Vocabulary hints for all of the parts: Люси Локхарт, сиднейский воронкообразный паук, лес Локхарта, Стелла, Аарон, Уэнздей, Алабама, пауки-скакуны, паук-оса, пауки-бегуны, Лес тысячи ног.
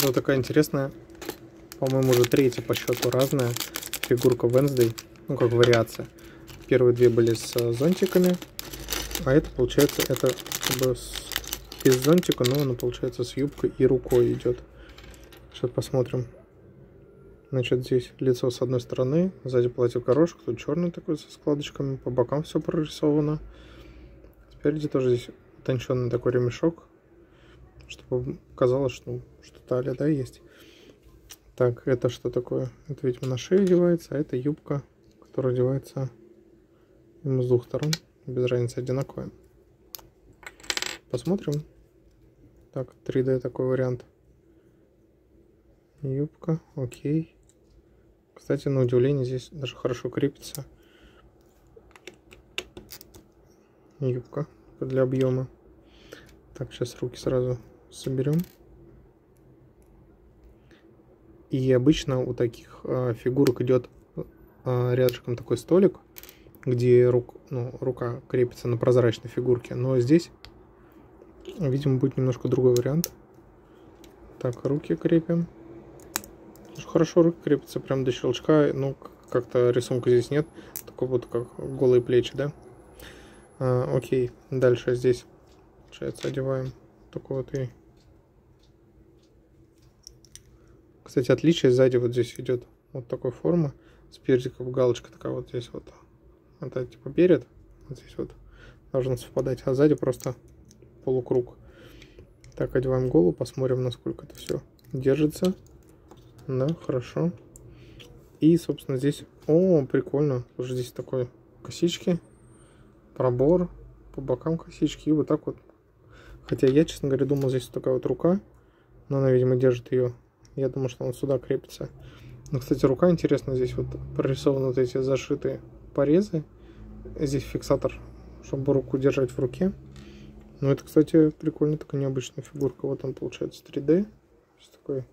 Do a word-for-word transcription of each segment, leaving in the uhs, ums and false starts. Да, такая интересная. По-моему, уже третья по счету разная фигурка Уэнздей. Ну, как вариация. Первые две были с зонтиками. А это, получается, это как бы с... без зонтика, но она, получается, с юбкой и рукой идет. Сейчас посмотрим. Значит, здесь лицо с одной стороны, сзади платье в горошек, тут черный такой со складочками, по бокам все прорисовано. Спереди тоже здесь утонченный такой ремешок, чтобы казалось, что, что талия, да, есть. Так, это что такое? Это, видимо, на шею одевается, а это юбка, которая одевается с двух сторон, без разницы, одинаковая. Посмотрим. Так, три дэ такой вариант. Юбка, окей. Кстати, на удивление, здесь даже хорошо крепится юбка для объема. Так, сейчас руки сразу соберем. И обычно у таких а, фигурок идет а, рядышком такой столик, где рук, ну, рука крепится на прозрачной фигурке. Но здесь, видимо, будет немножко другой вариант. Так, руки крепим. Хорошо руки крепятся прям до щелчка, ну как-то рисунка здесь нет, такой вот как голые плечи, да? А, окей, дальше здесь, получается, одеваем такой вот и... Кстати, отличие, сзади вот здесь идет вот такой форма, спереди как галочка такая вот здесь вот, это типа перед, вот здесь вот должно совпадать, а сзади просто полукруг. Так, одеваем голову, посмотрим, насколько это все держится. Да, хорошо. И, собственно, здесь... О, прикольно. Уже здесь такой косички, пробор, по бокам косички. И вот так вот. Хотя я, честно говоря, думал, здесь такая вот рука. Но она, видимо, держит ее. Я думал, что она сюда крепится. Но, кстати, рука интересно. Здесь вот прорисованы вот эти зашитые порезы. Здесь фиксатор, чтобы руку держать в руке. Но это, кстати, прикольная такая необычная фигурка. Вот он, получается, три дэ. Здесь такой...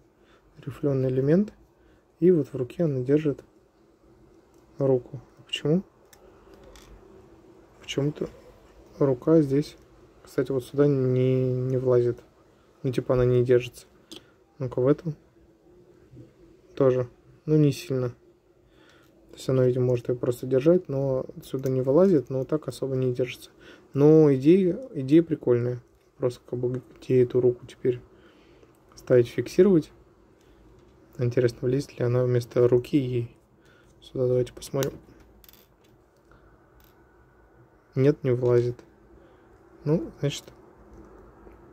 рифленый элемент, и вот в руке она держит руку. Почему? Почему-то рука здесь, кстати, вот сюда не, не влазит. Ну, типа она не держится. Ну-ка в этом тоже. Ну, не сильно. То есть она, видимо, может ее просто держать, но сюда не вылазит, но так особо не держится. Но идея, идея прикольная. Просто как бы где эту руку теперь ставить, фиксировать. Интересно, влезет ли она вместо руки ей. Сюда давайте посмотрим. Нет, не влазит. Ну, значит,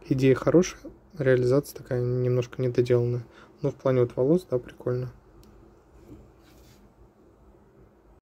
идея хорошая, реализация такая немножко недоделанная. Но в плане вот волос, да, прикольно.